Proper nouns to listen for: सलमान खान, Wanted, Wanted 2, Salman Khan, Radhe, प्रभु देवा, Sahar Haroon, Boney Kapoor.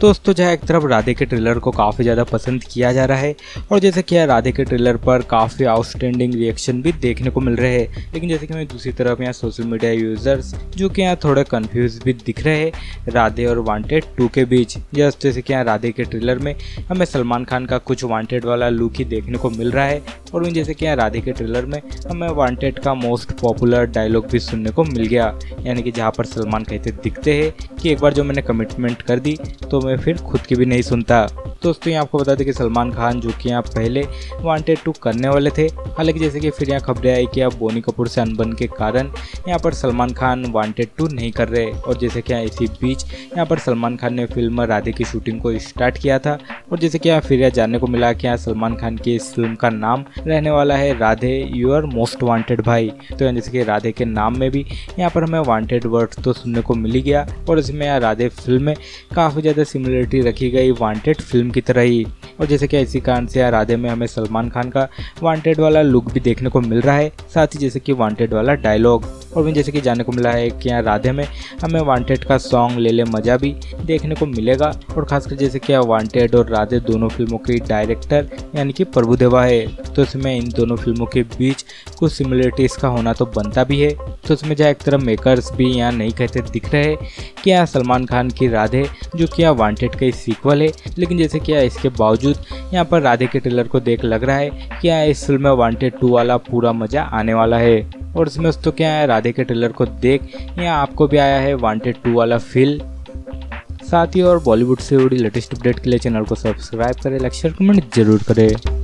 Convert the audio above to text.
दोस्तों जहाँ एक तरफ राधे के ट्रेलर को काफ़ी ज़्यादा पसंद किया जा रहा है और जैसे कि राधे के ट्रेलर पर काफ़ी आउटस्टैंडिंग रिएक्शन भी देखने को मिल रहे हैं, लेकिन जैसे कि मैं दूसरी तरफ यहाँ सोशल मीडिया यूज़र्स जो कि यहाँ थोड़ा कन्फ्यूज भी दिख रहे हैं राधे और वांटेड 2 के बीच। जैसे कि यहाँ राधे के ट्रेलर में हमें सलमान खान का कुछ वांटेड वाला लुक ही देखने को मिल रहा है और वहीं जैसे कि यहाँ राधे के ट्रेलर में हमें वांटेड का मोस्ट पॉपुलर डायलॉग भी सुनने को मिल गया, यानी कि जहाँ पर सलमान कहते दिखते हैं कि एक बार जो मैंने कमिटमेंट कर दी तो मैं फिर खुद की भी नहीं सुनता। दोस्तों यहाँ आपको बता दें कि सलमान खान जो कि यहाँ पहले वांटेड 2 करने वाले थे, हालांकि जैसे कि फिर यहाँ खबरें आई कि आप बोनी कपूर से अनबन के कारण यहाँ पर सलमान खान वांटेड 2 नहीं कर रहे और जैसे कि यहाँ इसी बीच यहाँ पर सलमान खान ने फिल्म राधे की शूटिंग को स्टार्ट किया था और जैसे कि यहाँ फिर यह जानने को मिला कि यहाँ सलमान खान की इस फिल्म का नाम रहने वाला है राधे योर मोस्ट वांटेड भाई। तो जैसे कि राधे के नाम में भी यहाँ पर हमें वांटेड वर्ड तो सुनने को मिली गया और इसमें यहाँ राधे फिल्म में काफ़ी ज़्यादा सिमिलरिटी रखी गई वांटेड फिल्म की तरह ही। और जैसे कि इसी कारण से यहाँ राधे में हमें सलमान खान का वांटेड वाला लुक भी देखने को मिल रहा है, साथ ही जैसे कि वांटेड वाला डायलॉग और भी जैसे कि जानने को मिला है कि यहाँ राधे में हमें वांटेड का सॉन्ग ले ले मज़ा भी देखने को मिलेगा। और खासकर जैसे कि यहाँ वांटेड और राधे दोनों फिल्मों के डायरेक्टर यानी कि प्रभु देवा है, तो इसमें इन दोनों फिल्मों के बीच कुछ सिमिलरिटीज़ का होना तो बनता भी है। तो इसमें जहाँ एक तरफ मेकर्स भी यहाँ नहीं कहते दिख रहे कि यहाँ सलमान खान की राधे जो कि यहाँ वांटेड का सीक्वल है, लेकिन जैसे कि इसके बावजूद यहाँ पर राधे के ट्रेलर को देख लग रहा है कि यहाँ इस फिल्म में वांटेड 2 वाला पूरा मज़ा आने वाला है। और इसमें दोस्तों क्या है राधे के ट्रेलर को देख यहाँ आपको भी आया है वांटेड 2 वाला फील। साथ ही और बॉलीवुड से जुड़ी लेटेस्ट अपडेट के लिए चैनल को सब्सक्राइब करें, लाइक शेयर कमेंट जरूर करें।